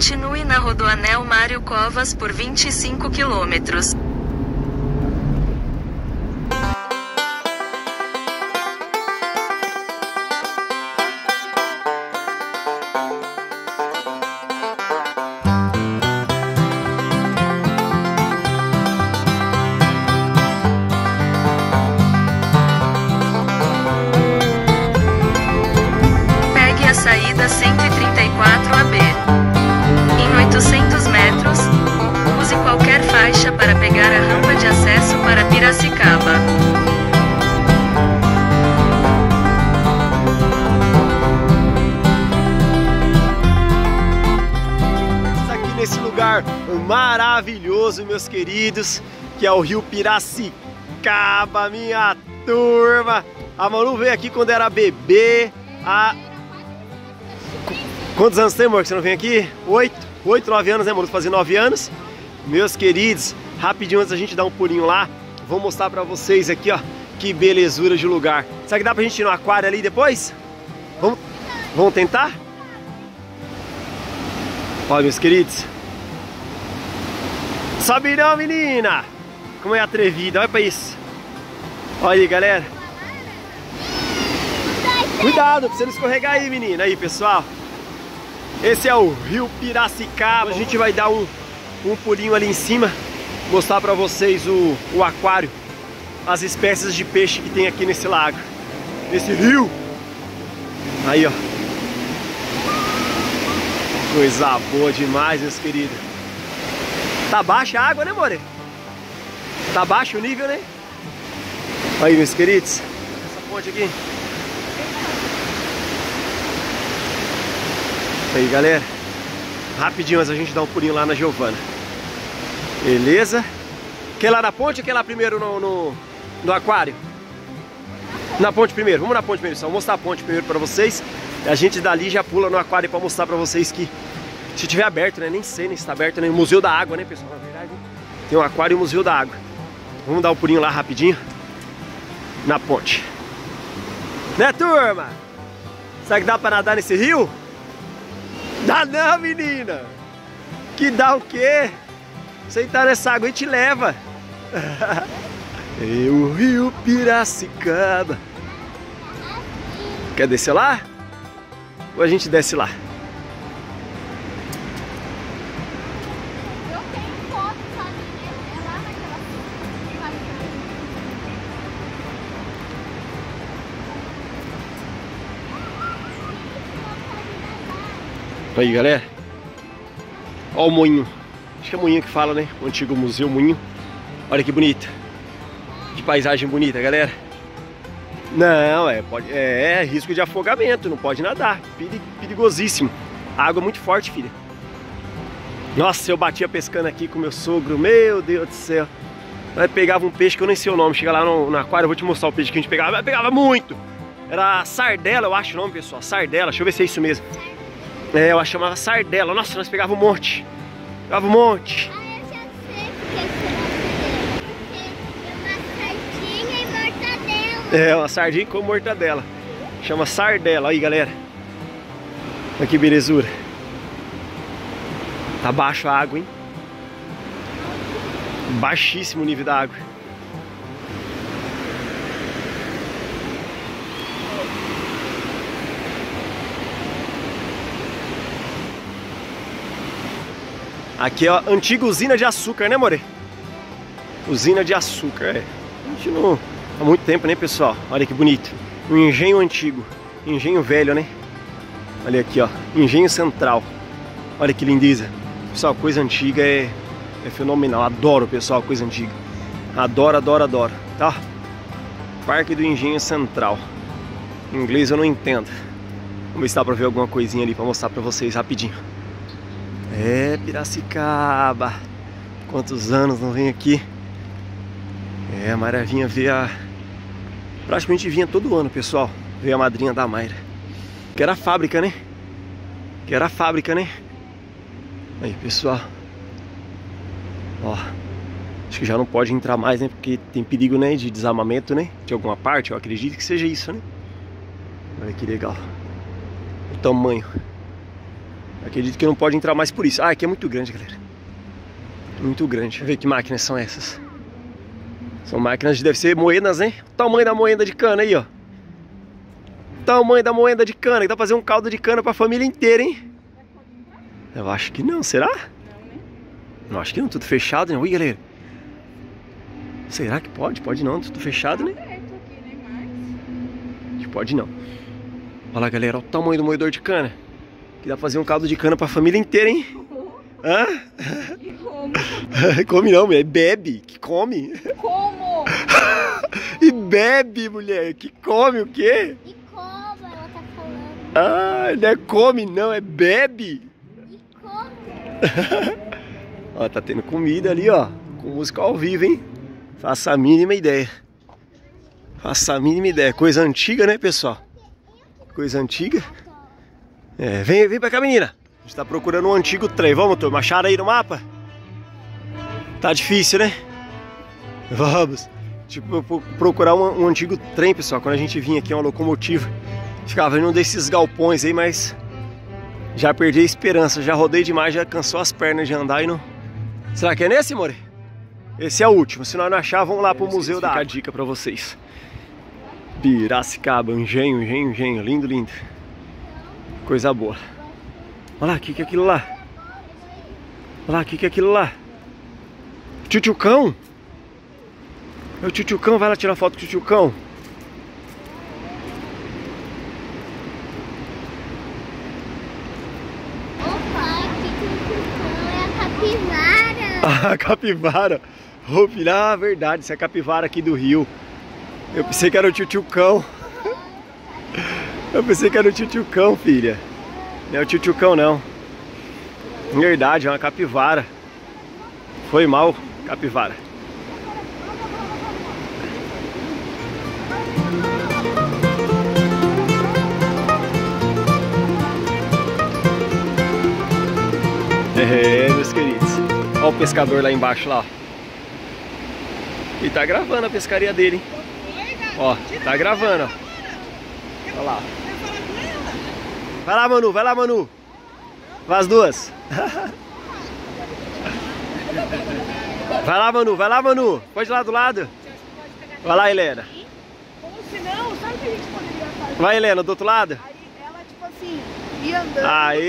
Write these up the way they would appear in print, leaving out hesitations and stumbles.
continue na Rodoanel Mário Covas por 25 quilômetros. Saída 134 AB. Em 800 metros, use qualquer faixa para pegar a rampa de acesso para Piracicaba. Estamos aqui nesse lugar maravilhoso, meus queridos, que é o Rio Piracicaba, minha turma. A Manu veio aqui quando era bebê. Quantos anos tem, amor, que você não vem aqui? 8, 9 anos, né, amor? Vou fazer 9 anos. Meus queridos, rapidinho antes da gente dar um pulinho lá, vou mostrar pra vocês aqui, ó, que belezura de lugar. Será que dá pra gente ir no aquário ali depois? Vamos tentar? Olha, meus queridos. Sobe não, menina! Como é atrevida, olha pra isso. Olha aí, galera. Cuidado, pra você não escorregar aí, menina. Aí, pessoal. Esse é o Rio Piracicaba. A gente vai dar um pulinho ali em cima, mostrar pra vocês o aquário, as espécies de peixe que tem aqui nesse lago, nesse rio. Aí, ó. Coisa boa demais, meus queridos. Tá baixa a água, né, more? Tá baixo o nível, né? Aí, meus queridos. Essa ponte aqui. Aí, galera, rapidinho, mas a gente dá um pulinho lá na Giovana. Beleza? Quer lá na ponte ou quer lá primeiro no aquário? Na ponte primeiro, vamos na ponte primeiro, só vou mostrar a ponte primeiro pra vocês. A gente dali já pula no aquário pra mostrar pra vocês que, se tiver aberto, né? Nem sei, nem se tá aberto, né? O Museu da Água, né, pessoal? Na verdade, tem um aquário e um Museu da Água. Vamos dar um pulinho lá rapidinho na ponte. Né, turma? Será que dá pra nadar nesse rio? Dá não, menina! Que dá o quê? Você entrar nessa água e te leva! O Rio Piracicaba! Quer descer lá? Ou a gente desce lá? Eu tenho foto, sabe? É lá naquela... Aí, galera, olha o moinho, acho que é moinho que fala, né? O antigo museu moinho. Olha que bonito, que paisagem bonita, galera. Não, é risco de afogamento, não pode nadar, perigosíssimo. A água é muito forte, filha. Nossa, eu batia pescando aqui com meu sogro, meu Deus do céu. Nós pegava um peixe que eu nem sei o nome, chega lá no aquário, eu vou te mostrar o peixe que a gente pegava, mas pegava muito. Era sardela, eu acho o nome, pessoal, sardela, deixa eu ver se é isso mesmo. É, eu chamava sardela. Nossa, nós pegava um monte. Pegava um monte. Ah, eu já sei porque é uma sardinha e mortadela. É, uma sardinha com mortadela. Chama sardela. Aí, galera. Olha que belezura. Tá baixo a água, hein? Baixíssimo o nível da água. Aqui é a antiga usina de açúcar, né, more? Usina de açúcar, é. A gente não... Há muito tempo, né, pessoal? Olha que bonito. Um engenho antigo. Engenho velho, né? Olha aqui, ó. Engenho Central. Olha que lindeza. Pessoal, coisa antiga é fenomenal. Adoro, pessoal, coisa antiga. Adoro, adoro, adoro. Tá? Parque do Engenho Central. Em inglês eu não entendo. Vamos ver se dá pra ver alguma coisinha ali pra mostrar pra vocês rapidinho. É, Piracicaba, quantos anos não vem aqui? É, a Mayra vinha ver a... Praticamente vinha todo ano, pessoal, ver a madrinha da Mayra. Que era a fábrica, né? Que era a fábrica, né? Aí, pessoal. Ó, acho que já não pode entrar mais, né? Porque tem perigo, né? De desarmamento, né? De alguma parte, eu acredito que seja isso, né? Olha que legal. O tamanho. Acredito que não pode entrar mais por isso. Ah, aqui é muito grande, galera. Muito grande. Deixa eu ver que máquinas são essas. São máquinas que devem ser moedas, hein? O tamanho da moeda de cana aí, ó. O tamanho da moeda de cana. Que dá pra fazer um caldo de cana pra família inteira, hein? Eu acho que não, será? Não, acho que não, tudo fechado, né? Ui, galera. Será que pode? Pode não, tudo fechado, né? Acho que pode não. Olha lá, galera, olha o tamanho do moedor de cana. Que dá pra fazer um caldo de cana pra família inteira, hein? Hã? E como? Come não, mulher, bebe, que come. Como? E bebe, mulher, que come o quê? E como, ela tá falando. Ah, não é come não, é bebe. E como? Ó, tá tendo comida ali, ó. Com música ao vivo, hein? Faça a mínima ideia. Faça a mínima ideia. Coisa antiga, né, pessoal? Coisa antiga. É, vem pra cá, menina. A gente tá procurando um antigo trem. Vamos, turma, acharam aí no mapa? Tá difícil, né? Vamos. Tipo, procurar um antigo trem, pessoal. Quando a gente vinha aqui, uma locomotiva. Ficava em um desses galpões aí, mas... já perdi a esperança. Já rodei demais, já cansou as pernas de andar e não... Será que é nesse, amor? Esse é o último. Se nós não achar, vamos lá pro Museu da Água. Fica a dica pra vocês. Piracicaba, engenho. Lindo, lindo. Coisa boa. Olha lá, o que é aquilo lá? Olha lá, o que é aquilo lá? Tchutchucão? É o tchutchucão, vai lá tirar foto com o tchutchucão. Opa, que tchutchucão é a capivara. Ah, capivara. Ah, verdade, isso é a capivara aqui do rio. Eu pensei que era o tchutchucão. Eu pensei que era o tchutchucão, filha. Não é o tchutchucão, não. Na verdade, é uma capivara. Foi mal, capivara. É, meus queridos. Olha o pescador lá embaixo, lá. E tá gravando a pescaria dele, hein? Ó, tá gravando, ó. Olha lá. Vai lá, Manu, vai lá, Manu. Vai as duas. Vai lá, Manu, vai lá, Manu. Pode ir lá do lado. Vai lá, Helena. Ou se não, sabe o que a gente poderia fazer? Vai, Helena, do outro lado. Aí ela, tipo assim, ia andando. Aê!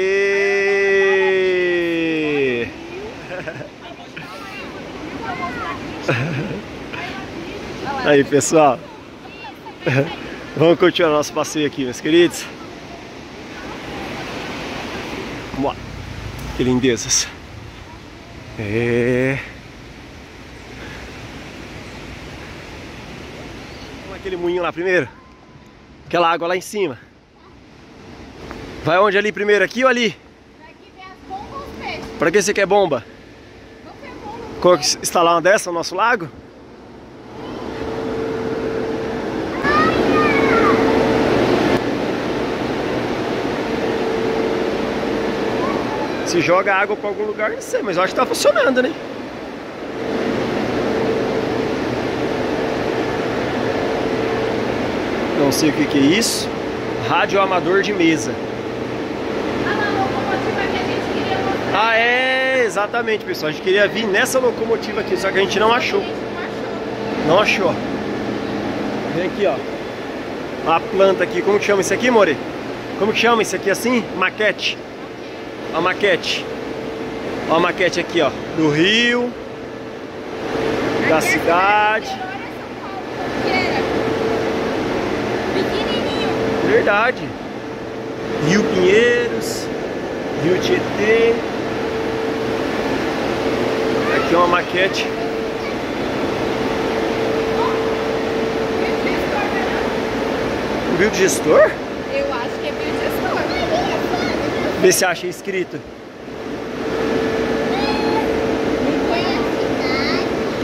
Aí, pessoal. Vamos continuar nosso passeio aqui, meus queridos. Vamos lá. Que lindezas. É... vamos aquele moinho lá primeiro. Aquela água lá em cima. Vai onde ali primeiro? Aqui ou ali? Pra que você quer bomba? Qual que instalar uma dessa no nosso lago? Se joga água pra algum lugar, não sei, mas eu acho que tá funcionando, né? Não sei o que que é isso. Rádio amador de mesa. Ah, é, exatamente, pessoal. A gente queria vir nessa locomotiva aqui, só que a gente não achou. Não achou. Vem aqui, ó. A planta aqui, como que chama isso aqui, More? Como que chama isso aqui assim? Maquete. Ó a maquete. Ó a maquete aqui, ó. Do rio. Da cidade. Verdade. Rio Pinheiros. Rio Tietê. Aqui é uma maquete. Biodigestor? Eu acho que é biodigestor. Vê se acha escrito.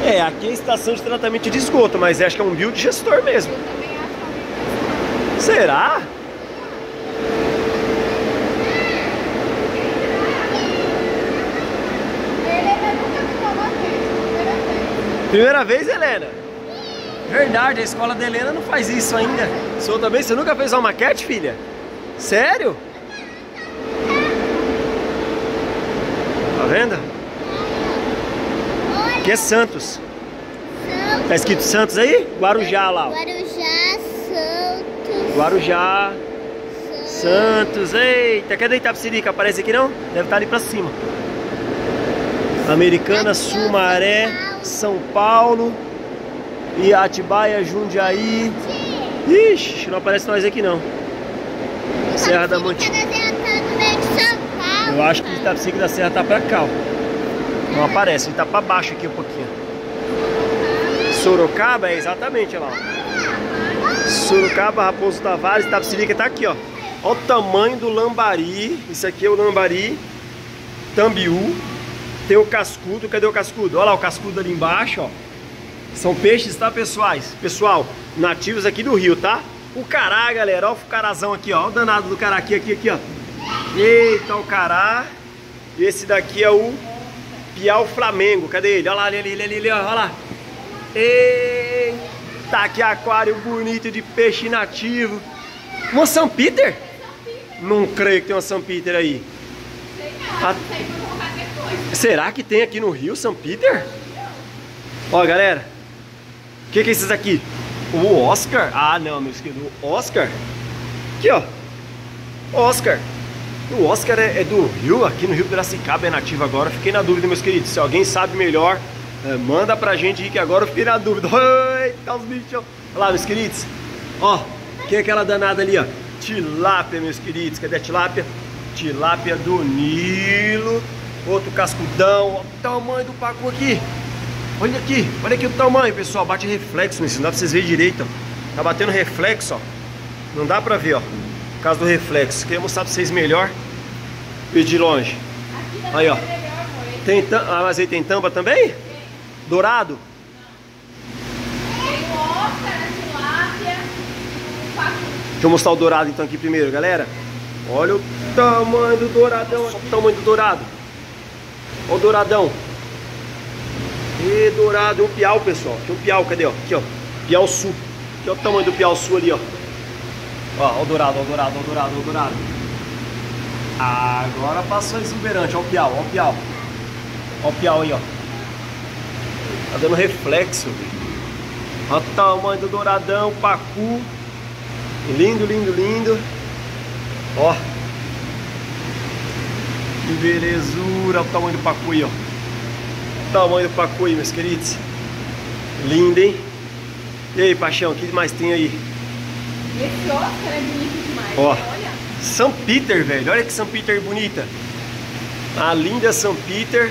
É, aqui é estação de tratamento de esgoto, mas acho que é um biodigestor mesmo. Será? Primeira vez, Helena? Verdade, a escola da Helena não faz isso ainda. Sou também? Você nunca fez uma maquete, filha? Sério? Aqui é Santos. Tá escrito Santos aí? Guarujá lá. Ó. Guarujá, Santos. Guarujá, Santos. Eita, cadê Tapsirica? Aparece aqui não? Deve estar ali pra cima. Americana, Sumaré, São Paulo e Atibaia, Jundiaí. Ixi, não aparece nós aqui não. Serra da Mantiqueira. Eu acho que o Tapsirica da Serra tá pra cá, ó. Não aparece, ele tá pra baixo aqui um pouquinho. Sorocaba, é exatamente, olha lá. Sorocaba, Raposo Tavares, Tapsirica tá aqui, ó. Olha o tamanho do lambari. Isso aqui é o lambari tambiú. Tem o cascudo, cadê o cascudo? Olha lá o cascudo ali embaixo, ó. São peixes, tá, pessoal, nativos aqui do rio, tá? O cará, galera, ó o carazão aqui, ó. Olha o danado do cará aqui, ó. Eita, o cará. Esse daqui é o piau flamengo, cadê ele? Olha lá, ali, olha lá. Eita, que aquário bonito de peixe nativo. Uma Saint Peter? Não creio que tem uma Saint Peter aí. Será que tem aqui no Rio Saint Peter? Ó, galera. O que é esses aqui? O Oscar? Ah, não, meu querido. O Oscar? Aqui, ó. Oscar. O Oscar é do Rio, aqui no Rio Piracicaba é nativo agora. Fiquei na dúvida, meus queridos. Se alguém sabe melhor, manda pra gente aí que agora eu fiquei na dúvida. Eita, os bichos. Olha lá, meus queridos. Ó, quem é aquela danada ali, ó? Tilápia, meus queridos. Cadê a tilápia? Tilápia do Nilo. Outro cascudão. Olha o tamanho do pacu aqui. Olha aqui o tamanho, pessoal. Bate reflexo nisso, não dá pra vocês verem direito, ó. Tá batendo reflexo, ó. Não dá pra ver, ó. Por causa do reflexo. Queria mostrar pra vocês melhor e de longe. Aí, ó. Tem tampa. Ah, mas aí tem tampa também? Dourado? Tem ostra, tilápia, pacu. Deixa eu mostrar o dourado então aqui primeiro, galera. Olha o tamanho do douradão aqui. Olha o tamanho do dourado. Olha o douradão. E dourado, um piau, pessoal. Tem um piau, cadê? Ó? Aqui, ó. Piau sul. Aqui, ó, o tamanho do piau sul ali, ó. Ó, olha o dourado, olha o dourado, olha o dourado, olha o dourado. Agora passou exuberante. Olha o piau, olha o piau. Olha o piau aí, ó. Tá dando reflexo. Olha o tamanho do douradão, pacu. Lindo, lindo, lindo. Ó. Que belezura. Olha o tamanho do pacu aí, ó. O tamanho do pacu aí, meus queridos. Lindo, hein? E aí, Paixão, o que mais tem aí? Esse Oscar é bonito demais. Ó. Olha. Saint Peter, velho. Olha que Saint Peter bonita. A linda Saint Peter.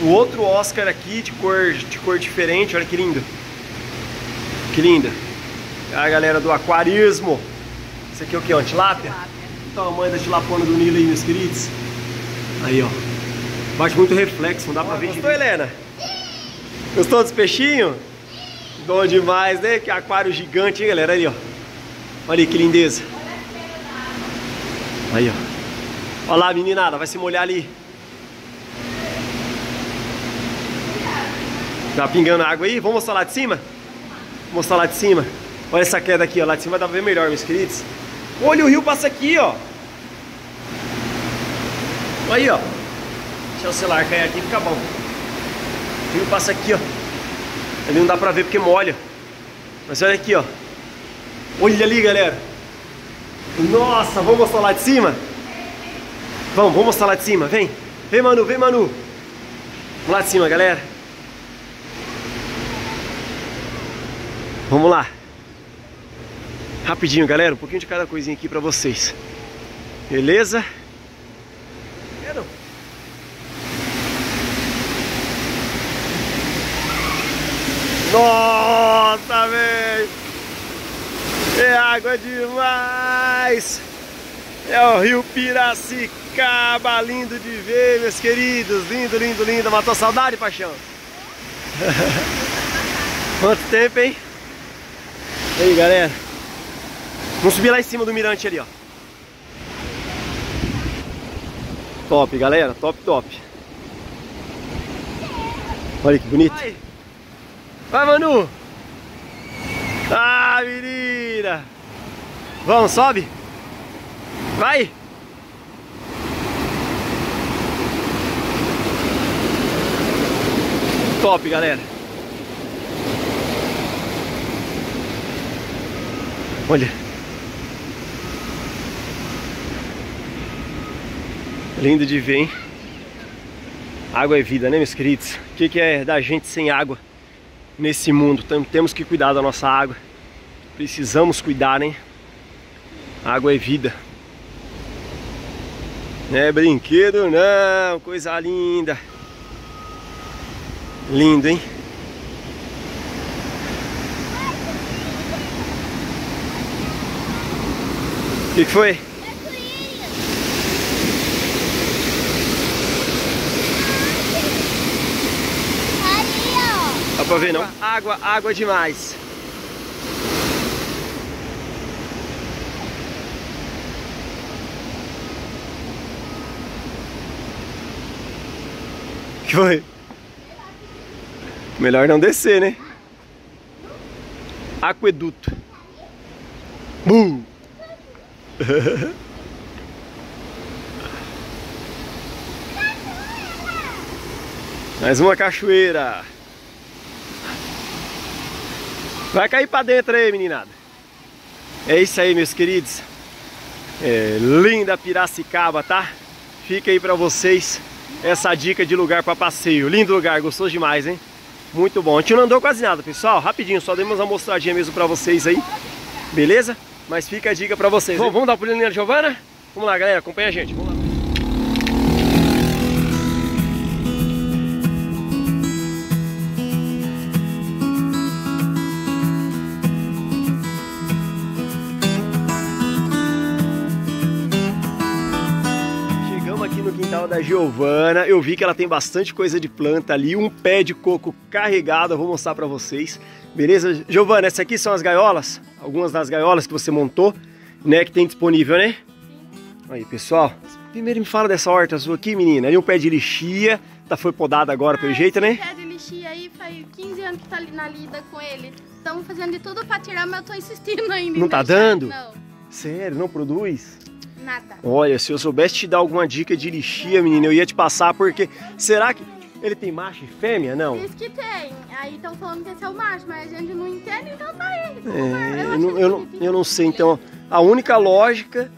O outro Oscar aqui de cor diferente, olha que lindo. Que linda. A galera do aquarismo. Isso aqui é o que? Uma tilápia? O tamanho da tilapona do Nilo aí, meus queridos. Aí, ó. Bate muito reflexo, não dá pra ver. Gostou, Helena? Gostou dos peixinhos? Bom demais, né? Que aquário gigante, hein, galera? Aí, ó. Olha aí que lindeza. Aí, ó. Olha lá, meninada, vai se molhar ali. Tá pingando água aí? Vamos mostrar lá de cima? Vou mostrar lá de cima. Olha essa queda aqui, ó. Lá de cima dá pra ver melhor, meus queridos. Olha, o rio passa aqui, ó. Aí, ó. Deixa o celular cair aqui, fica bom. O rio passa aqui, ó. Ali não dá pra ver porque molha. Mas olha aqui, ó. Olha ali, galera. Nossa, vamos mostrar lá de cima? Vamos mostrar lá de cima. Vem. Vem, Manu, vem, Manu. Vamos lá de cima, galera. Vamos lá. Rapidinho, galera. Um pouquinho de cada coisinha aqui pra vocês. Beleza? Nossa, velho! É água demais! É o Rio Piracicaba. Lindo de ver, meus queridos. Lindo, lindo, lindo. Matou saudade, Paixão? Quanto tempo, hein? E aí, galera, vamos subir lá em cima do mirante ali, ó. Top, galera, top, top. Olha que bonito. Vai, Manu. Ah, menina. Vamos, sobe. Vai. top, galera. Olha. Lindo de ver, hein? Água é vida, né, meus queridos? O que é da gente sem água nesse mundo? Temos que cuidar da nossa água. Precisamos cuidar, hein? Água é vida. Não é brinquedo, não. Coisa linda. Lindo, hein? O que foi? Dá pra ver, não? Água, água demais. O que foi? Melhor não descer, né? Aqueduto. Bum! Mais uma cachoeira. Vai cair pra dentro aí, meninada. É isso aí, meus queridos. É linda Piracicaba, tá? Fica aí pra vocês essa dica de lugar pra passeio. Lindo lugar, gostoso demais, hein? Muito bom, a gente não andou quase nada, pessoal. Rapidinho, só demos uma mostradinha mesmo pra vocês aí. Beleza? Mas fica a dica pra vocês. Bom, vamos dar uma pulinha na Giovana? Vamos lá, galera, acompanha a gente, vamos lá. Da Giovana, eu vi que ela tem bastante coisa de planta ali, um pé de coco carregado, eu vou mostrar pra vocês, beleza? Giovana, essas aqui são as gaiolas, algumas das gaiolas que você montou, né, que tem disponível, né? Aí, pessoal, primeiro me fala dessa horta sua aqui, menina, ali um pé de lixia, tá, foi podada agora pelo jeito, né? Pé de lixia aí, faz 15 anos que tá ali na lida com ele, estamos fazendo de tudo pra tirar, mas eu tô insistindo ainda. Não tá dando? Não. Sério, não produz? Nada. Olha, se eu soubesse te dar alguma dica de lixia, menina, eu ia te passar, porque... Será que ele tem macho e fêmea, não? Diz que tem. Aí estão falando que esse é o macho, mas a gente não entende, então tá aí. É, eu não sei, então a única lógica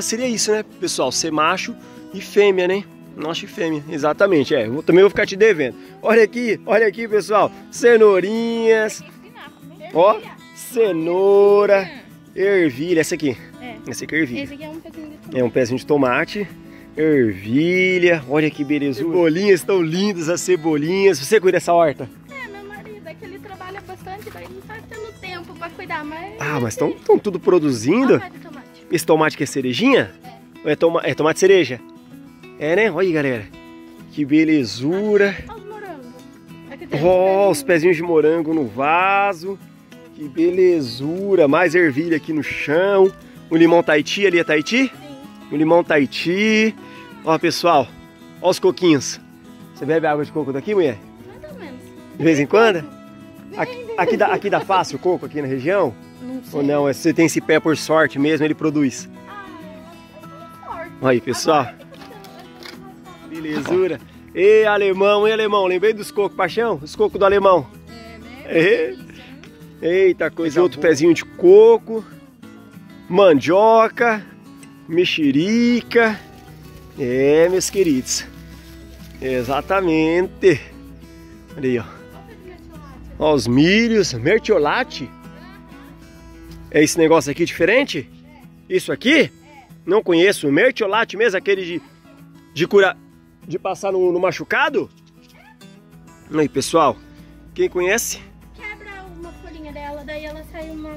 seria isso, né, pessoal? Ser macho e fêmea, né? Macho e fêmea, exatamente, é. Eu também vou ficar te devendo. Olha aqui, pessoal. Cenourinhas. Ó, cenoura. Ervilha, essa aqui. Esse aqui é ervilha. Esse aqui é um pezinho de tomate. É um pezinho de tomate. Ervilha. Olha que belezura. Cebolinhas, tão lindas as cebolinhas. Você cuida dessa horta? É, meu marido. É que ele trabalha bastante, daí não tá tendo tempo pra cuidar, mas... Ah, mas estão tudo produzindo. Olha o pé de tomate. Esse tomate que é cerejinha? É. É tomate cereja? É, né? Olha aí, galera. Que belezura. Olha os morangos. Ó, os pezinhos de morango no vaso. Que belezura. Mais ervilha aqui no chão. O limão Tahiti, ali é Tahiti? Sim. O limão Tahiti. Ó, pessoal, ó os coquinhos. Você bebe água de coco daqui, mulher? Mais ou menos. De vez em quando? Aqui dá fácil o coco aqui na região? Não sei. Ou não? Você tem esse pé por sorte mesmo, ele produz? Ah, eu tenho sorte. Aí, pessoal. Belezura. Ei, alemão, hein, alemão? Lembrei dos cocos, Paixão? Os cocos do alemão. É, né? Eita, coisa. Outro pezinho de coco. Mandioca, mexerica, é, meus queridos, exatamente. Olha aí, ó, ó os milhos, mertiolate, é esse negócio aqui diferente? Isso aqui? Não conheço, mertiolate mesmo, aquele de curar, de passar no machucado? Aí, pessoal, quem conhece? Quebra uma folhinha dela, daí ela sai uma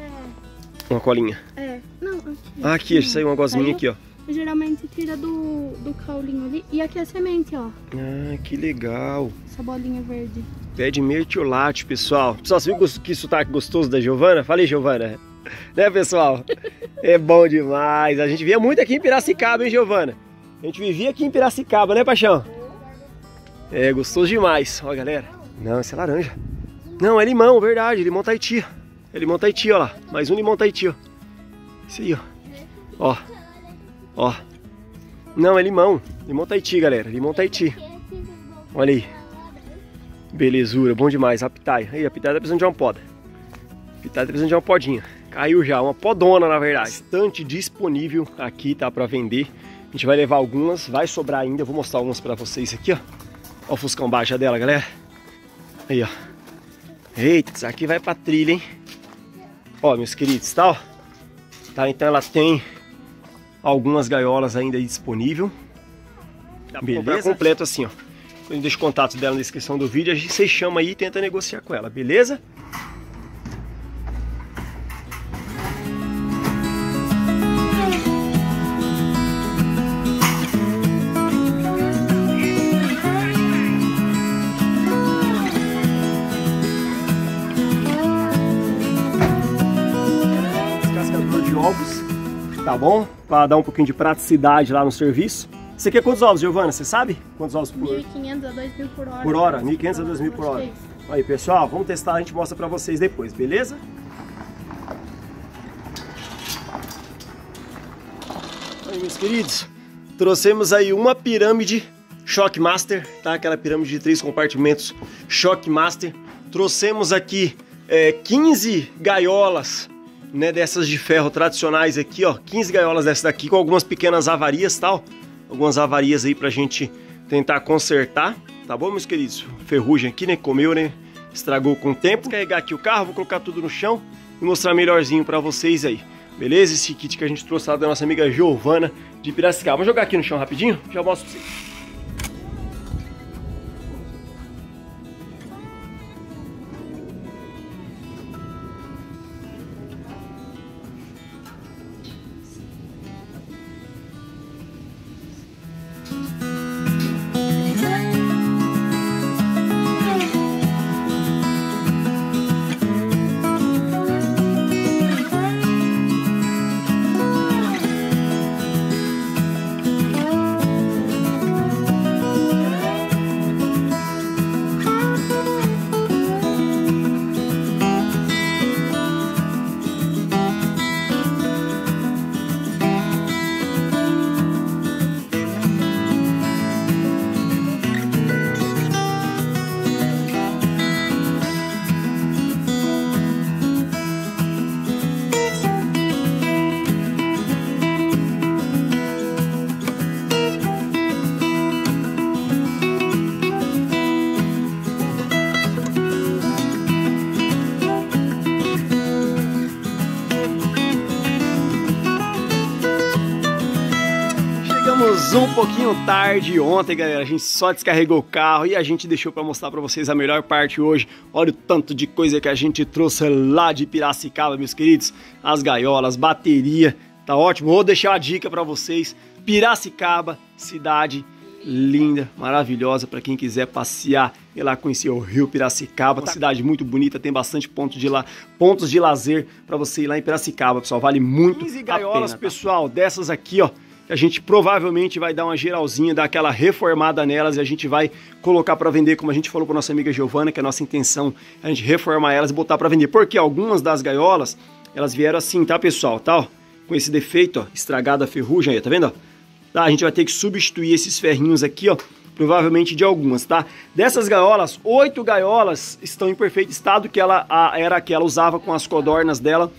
colinha. É. Não, aqui. Ah, aqui, não. Saiu uma gosminha aqui, ó. Geralmente tira do caulinho ali. E aqui é a semente, ó. Ah, que legal. Essa bolinha verde. Pé de mertiolate, pessoal. Pessoal, você viu que sotaque gostoso da Giovana? Falei, Giovana. Né, pessoal? É bom demais. A gente via muito aqui em Piracicaba, hein, Giovana? A gente vivia aqui em Piracicaba, né, Paixão? É, gostoso demais. Ó, galera. Não, esse é laranja. Não, é limão, verdade. Limão Tahiti. É limão Tahiti, ó lá. Mais um limão Tahiti, ó. Esse aí, ó. Ó. Ó. Não, é limão. Limão Tahiti, galera. Limão Tahiti. Olha aí. Belezura, bom demais, a pitaia. Aí, a pitaia tá precisando de uma poda. A pitaia tá precisando de uma podinha. Caiu já, uma podona na verdade. Estante disponível aqui, tá, pra vender. A gente vai levar algumas, vai sobrar ainda. Eu vou mostrar algumas pra vocês aqui, ó. Ó o fuscão baixa dela, galera. Aí, ó. Eita, isso aqui vai pra trilha, hein. Ó, meus queridos, tá, ó. Tá, então ela tem algumas gaiolas ainda aí disponível. Dá pra comprar completo assim, ó. Eu deixo o contato dela na descrição do vídeo. A gente se chama aí e tenta negociar com ela, beleza? Descascador de ovos, tá bom? Para dar um pouquinho de praticidade lá no serviço. Você quer quantos ovos, Giovana? Você sabe? Quantos ovos por hora? 1.500 a 2.000 por hora. Por hora? 1.500 a 2.000 por hora. Aí, pessoal, vamos testar, a gente mostra pra vocês depois, beleza? Aí, meus queridos, trouxemos aí uma pirâmide Shockmaster, tá? Aquela pirâmide de 3 compartimentos Shockmaster. Trouxemos aqui 15 gaiolas, né, dessas de ferro tradicionais aqui, ó. 15 gaiolas dessas daqui com algumas pequenas avarias e tal. Algumas avarias aí pra gente tentar consertar, tá bom, meus queridos? Ferrugem aqui, né? Comeu, né? Estragou com o tempo. Vou carregar aqui o carro, vou colocar tudo no chão e mostrar melhorzinho pra vocês aí, beleza? Esse kit que a gente trouxe lá da nossa amiga Giovana de Piracicaba. Vou jogar aqui no chão rapidinho, já mostro pra vocês. Um pouquinho tarde ontem, galera, a gente só descarregou o carro e a gente deixou para mostrar para vocês a melhor parte hoje. Olha o tanto de coisa que a gente trouxe lá de Piracicaba, meus queridos. As gaiolas, bateria, tá ótimo. Vou deixar a dica para vocês. Piracicaba, cidade linda, maravilhosa para quem quiser passear e lá conhecer o Rio Piracicaba. Uma cidade muito bonita, tem bastante pontos de lazer para você ir lá em Piracicaba, pessoal. Vale muito a pena. 15 gaiolas, pessoal, dessas aqui, ó. A gente provavelmente vai dar uma geralzinha, dar aquela reformada nelas e a gente vai colocar para vender, como a gente falou para nossa amiga Giovana, que a nossa intenção é a gente reformar elas e botar para vender. Porque algumas das gaiolas, elas vieram assim, tá, pessoal? Tá, ó, com esse defeito, ó, estragada a ferrugem aí, tá vendo? Ó? Tá, a gente vai ter que substituir esses ferrinhos aqui, ó, provavelmente de algumas, tá? Dessas gaiolas, 8 gaiolas estão em perfeito estado, que ela era a que ela usava com as codornas dela,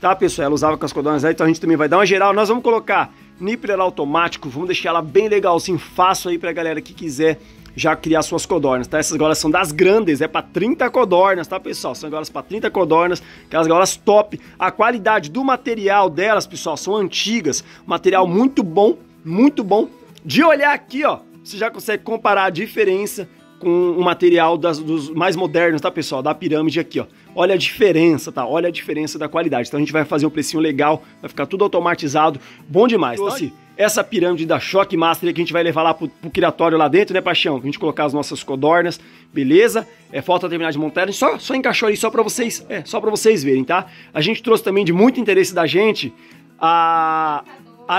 tá, pessoal? Ela usava com as codornas dela, então a gente também vai dar uma geral. Nós vamos colocar Nipple automático, vamos deixar ela bem legal, sim, fácil aí pra galera que quiser já criar suas codornas, tá? Essas gaiolas são das grandes, é pra 30 codornas, tá, pessoal? São gaiolas pra 30 codornas, aquelas gaiolas top. A qualidade do material delas, pessoal, são antigas, material muito bom, muito bom. De olhar aqui, ó, você já consegue comparar a diferença com o material dos mais modernos, tá, pessoal? Da pirâmide aqui, ó. Olha a diferença, tá? Olha a diferença da qualidade. Então a gente vai fazer um precinho legal, vai ficar tudo automatizado. Bom demais, tá? Essa pirâmide da Shockmaster que a gente vai levar lá pro criatório lá dentro, né, Paixão? A gente colocar as nossas codornas, beleza? É, falta terminar de montar, a gente só encaixou aí só pra vocês verem, tá? A gente trouxe também de muito interesse da gente a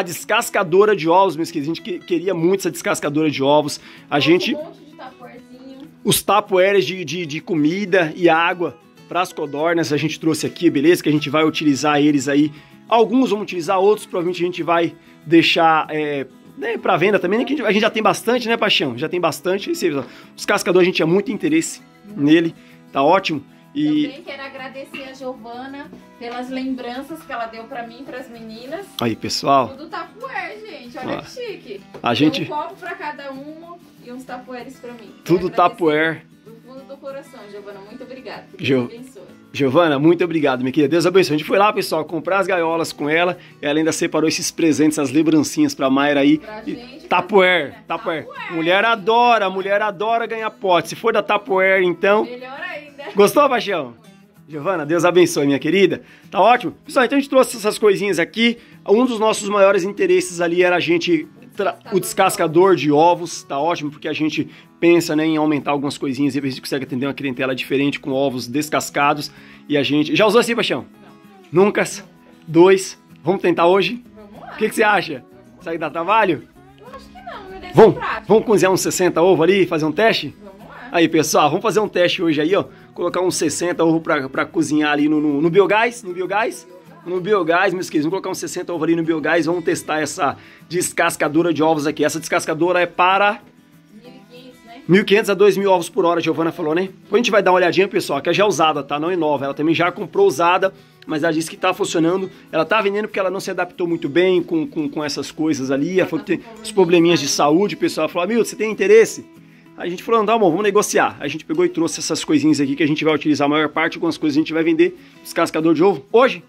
descascadora de ovos, meus queridos. A gente queria muito essa descascadora de ovos. A gente... Os tapuéres de comida e água para as codornas a gente trouxe aqui, beleza? Que a gente vai utilizar eles aí. Alguns vamos utilizar, outros provavelmente a gente vai deixar para venda também. Né? Que a gente já tem bastante, né, Paixão? Já tem bastante. Os cascadores a gente tinha muito interesse nele, tá ótimo. E também quero agradecer a Giovana pelas lembranças que ela deu pra mim e pras meninas. Aí, pessoal. Tudo Tapuér, gente. Olha que chique. A gente... Um copo pra cada uma e uns Tapuéres pra mim. Tudo Tapuér. Do fundo do coração, Giovana. Muito obrigada. Deus abençoe. Giovana, muito obrigado, minha querida. Deus abençoe. A gente foi lá, pessoal, comprar as gaiolas com ela. Ela ainda separou esses presentes, essas lembrancinhas pra Mayra aí. Pra gente. Tapuér. Tapuér. Mulher adora ganhar pote. Se for da Tapuér, então... Melhor ainda. Gostou, Paixão? Giovana, Deus abençoe, minha querida. Tá ótimo? Pessoal, então a gente trouxe essas coisinhas aqui. Um dos nossos maiores interesses ali era a gente... O descascador de ovos, tá ótimo, porque a gente pensa, né, em aumentar algumas coisinhas e a gente consegue atender uma clientela diferente com ovos descascados. E a gente... Já usou assim, Paixão? Não. Nunca? Dois. Vamos tentar hoje? Vamos lá. O que você acha? Isso aí dá trabalho? Eu acho que não, me deixa prático. Vamos cozinhar uns 60 ovos ali e fazer um teste? Vamos. Aí, pessoal, vamos fazer um teste hoje aí, ó. Colocar uns 60 ovos pra cozinhar ali no biogás. No biogás? No biogás, meus queridos. Vamos colocar uns 60 ovos ali no biogás. Vamos testar essa descascadora de ovos aqui. Essa descascadora é para... 1.500, né? 1.500 a 2.000 ovos por hora, a Giovana falou, né? Depois a gente vai dar uma olhadinha, pessoal, que já é usada, tá? Não é nova. Ela também já comprou usada, mas ela disse que tá funcionando. Ela tá vendendo porque ela não se adaptou muito bem com essas coisas ali. Ela falou que tem os probleminhas de saúde, pessoal. Ela falou, amigo, você tem interesse? A gente falou, não, amor, vamos negociar. A gente pegou e trouxe essas coisinhas aqui que a gente vai utilizar a maior parte. Algumas coisas a gente vai vender, descascador de ovo, hoje.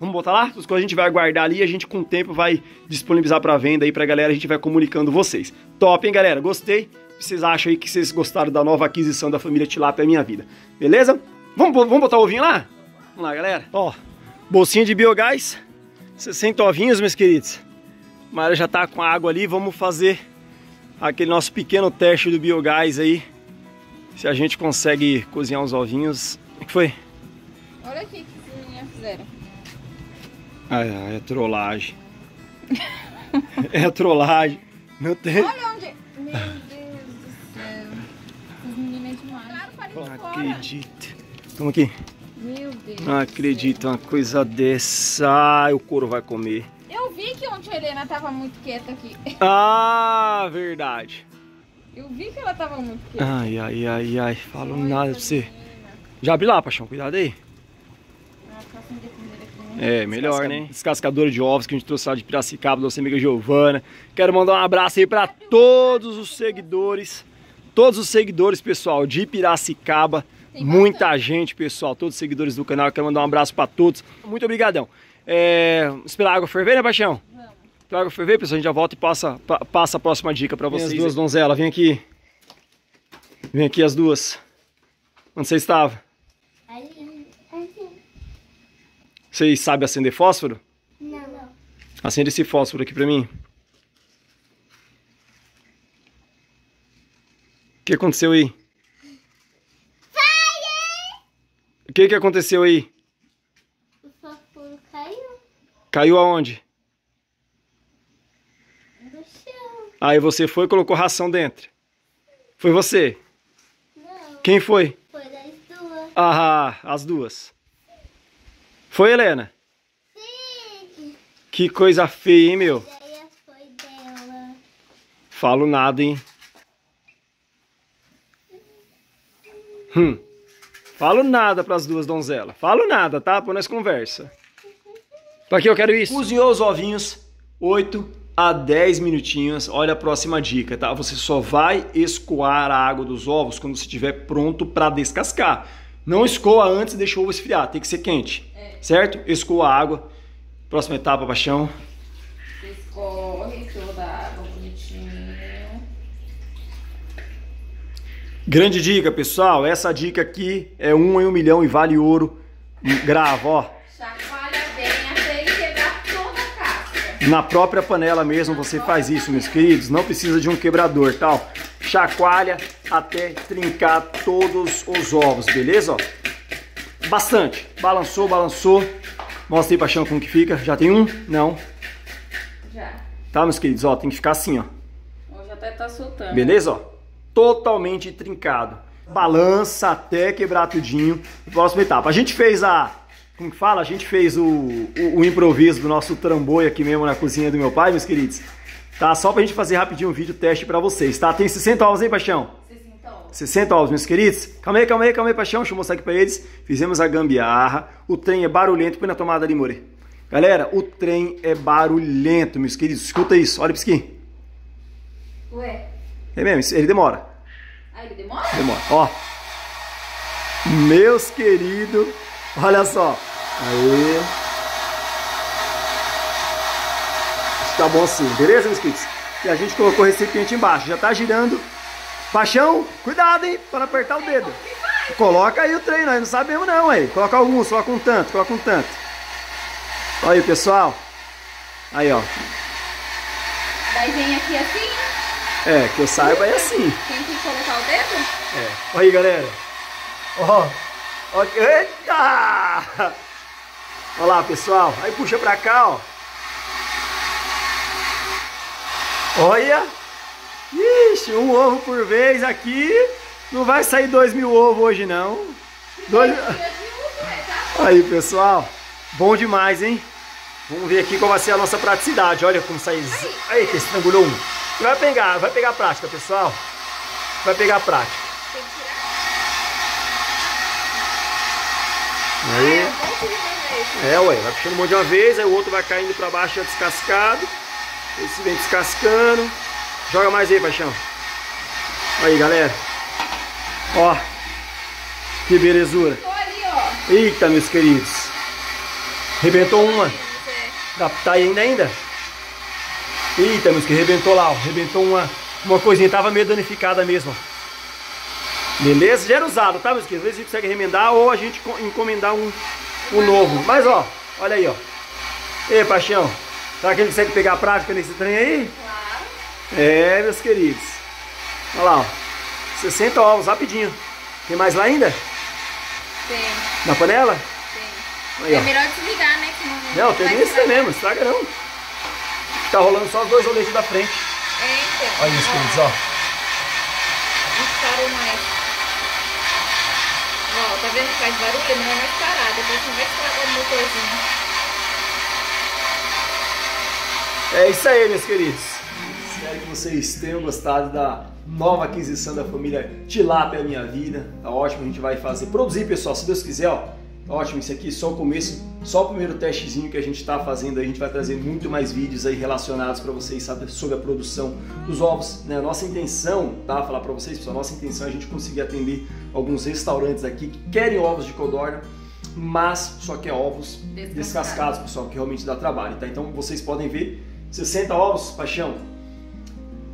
Vamos botar lá? As coisas a gente vai guardar ali e a gente com o tempo vai disponibilizar para venda aí pra galera. A gente vai comunicando vocês. Top, hein, galera? Gostei. Vocês acham aí que vocês gostaram da nova aquisição da família Tilápia Minha Vida? Beleza? Vamos botar o ovinho lá? Vamos lá, galera. Ó, bolsinha de biogás. 60 ovinhos, meus queridos. A Mayra já tá com a água ali. Vamos fazer... aquele nosso pequeno teste do biogás aí, se a gente consegue cozinhar uns ovinhos. O que foi? Olha aqui que as meninas fizeram. Ah, é trollagem. É trollagem. Não tem... Olha onde... Meu Deus do céu. As meninas é demais. Claro, parei de fora. Não acredito. Toma aqui. Meu Deus. Não acredito, uma coisa dessa. Ai, o couro vai comer. Eu vi que ontem a Helena tava muito quieta aqui. Ah, verdade. Eu vi que ela tava muito quieta. Ai, ai, ai, ai. Falo nada pra você. Já abri lá, Paixão. Cuidado aí. É, melhor, né? Descascadora de ovos que a gente trouxe lá de Piracicaba, da nossa amiga Giovana. Quero mandar um abraço aí pra todos os seguidores. Todos os seguidores, pessoal, de Piracicaba. Muita gente, pessoal. Todos os seguidores do canal. Quero mandar um abraço pra todos. Muito obrigadão. É, esperar a água ferver, né, Paixão? Vamos. Esperar a água ferver, pessoal, a gente já volta e passa a próxima dica pra vocês. As duas donzelas, vem aqui. Vem aqui as duas. Onde você estava? Aí. Vocês sabem acender fósforo? Não. Acende esse fósforo aqui pra mim. O que aconteceu aí? Fire! O que aconteceu aí? Caiu aonde? No chão. Aí você foi e colocou ração dentro. Foi você? Não. Quem foi? Foi as duas. Ah, as duas. Foi, Helena? Sim. Que coisa feia, hein, meu? A ideia foi dela. Falo nada, hein? Falo nada pras duas donzelas. Falo nada, tá? Pô, nós conversa. Pra que eu quero isso? Cozinhou os ovinhos 8 a 10 minutinhos. Olha a próxima dica, tá? Você só vai escoar a água dos ovos quando você estiver pronto pra descascar. Não escoa antes e deixa o ovo esfriar. Tem que ser quente, certo? Escoa a água. Próxima etapa, Paixão. Escorre toda a água bonitinho. Grande dica, pessoal. Essa dica aqui é 1 em 1 milhão e vale ouro. Grava, ó. Na própria panela mesmo você faz isso, meus queridos. Não precisa de um quebrador, tal. Chacoalha até trincar todos os ovos, beleza? Ó, bastante. Balançou, balançou. Mostra aí, Paixão, como que fica. Já tem um? Não. Já. Tá, meus queridos? Ó, tem que ficar assim, ó. Hoje até tá soltando. Beleza? Ó, totalmente trincado. Balança até quebrar tudinho. Próxima etapa. A gente fez a... Como que fala? A gente fez o improviso do nosso trambolho aqui mesmo na cozinha do meu pai, meus queridos. Tá? Só pra gente fazer rapidinho um vídeo teste pra vocês, tá? Tem 60 ovos, hein, Paixão? 60 ovos. 60 ovos, meus queridos. Calma aí, Paixão. Deixa eu mostrar aqui pra eles. Fizemos a gambiarra. O trem é barulhento. Põe na tomada ali, More. Galera, o trem é barulhento, meus queridos. Escuta isso. Olha pra isso aqui. Ué? É mesmo, ele demora. Ah, ele demora? Demora. Ó. Meus queridos. Olha só. Aê. Tá bom assim, beleza, meus queridos? E a gente colocou o recipiente embaixo. Já tá girando. Paixão, cuidado, hein? Para apertar o dedo. Coloca aí o trem, nós não sabemos não, aí. Coloca alguns, coloca um tanto, coloca um tanto. Olha aí, pessoal. Aí, ó. Daí vem aqui assim? É, que eu saiba é assim. Tem que colocar o dedo? É. Olha aí, galera. Ó. Oh. Eita! Olha lá, pessoal. Aí puxa pra cá, ó. Olha. Ixi, um ovo por vez aqui. Não vai sair 2.000 ovos hoje, não. Aí, pessoal. Bom demais, hein? Vamos ver aqui qual vai ser a nossa praticidade. Olha como sai. Aí, que estrangulou um. Vai pegar a prática, pessoal. Vai pegar a prática. Aí. É, ué. Vai puxando um monte de uma vez. Aí o outro vai caindo pra baixo, já descascado. Esse vem descascando. Joga mais aí, Paixão. Aí, galera. Ó. Que belezura. Eita, meus queridos. Rebentou uma. Tá ainda? Eita, meus queridos. Rebentou lá, ó. Rebentou uma coisinha. Tava meio danificada mesmo, ó. Beleza? Já era usado, tá, meus queridos? Às vezes a gente consegue remendar ou a gente encomendar um novo. Mas, ó. Olha aí, ó. Ei, Paixão. Será que ele consegue pegar a prática nesse trem aí? É, meus queridos. Olha lá, ó. 60 ovos, rapidinho. Tem mais lá ainda? Tem. Na panela? Tem. Aí, é melhor desligar, né? Que não, tem isso mesmo, estraga não. Tá rolando só os dois rolês da frente. É, então. Olha, meus queridos, ó. Não mais. Ó, tá vendo que faz barulho? Não é mais parado. Depois não vai estragar o motorzinho. É isso aí, meus queridos. Espero que vocês tenham gostado da nova aquisição da família Tilápia Minha Vida. Tá ótimo, a gente vai fazer, produzir, pessoal, se Deus quiser, ó. Tá ótimo, isso aqui é só o começo, só o primeiro testezinho que a gente tá fazendo. A gente vai trazer muito mais vídeos aí relacionados para vocês, sabe, sobre a produção dos ovos, né? Nossa intenção, tá, falar para vocês, pessoal, nossa intenção é a gente conseguir atender alguns restaurantes aqui que querem ovos de codorna, mas só que é ovos descascados, pessoal, que realmente dá trabalho, tá? Então vocês podem ver 60 ovos, Paixão.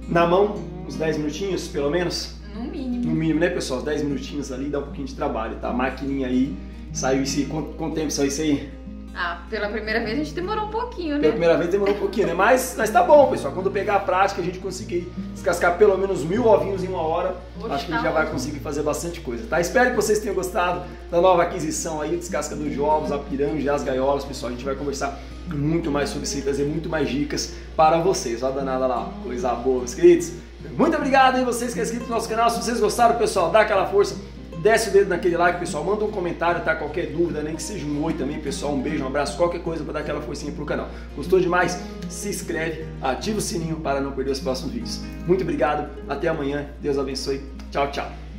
Na mão, uns 10 minutinhos, pelo menos? No mínimo. No mínimo, né, pessoal? 10 minutinhos ali dá um pouquinho de trabalho, tá? A maquininha aí, saiu isso aí. Quanto tempo saiu isso aí? Ah, pela primeira vez a gente demorou um pouquinho, né? Pela primeira vez demorou um pouquinho, né? Mas tá bom, pessoal. Quando pegar a prática, a gente conseguir descascar pelo menos 1000 ovinhos em uma hora. Hoje acho que a gente já vai conseguir fazer bastante coisa, tá? Espero que vocês tenham gostado da nova aquisição aí, descasca dos ovos, a pirâmide, as gaiolas, pessoal. A gente vai conversar muito mais sobre isso e trazer muito mais dicas para vocês. Olha a danada lá, coisa boa, meus queridos. Muito obrigado aí vocês que é inscrito no nosso canal. Se vocês gostaram, pessoal, dá aquela força. Desce o dedo naquele like, pessoal. Manda um comentário, tá? Qualquer dúvida, nem que seja um oi também, pessoal. Um beijo, um abraço, qualquer coisa pra dar aquela forcinha pro canal. Gostou demais? Se inscreve, ativa o sininho para não perder os próximos vídeos. Muito obrigado, até amanhã. Deus abençoe. Tchau, tchau.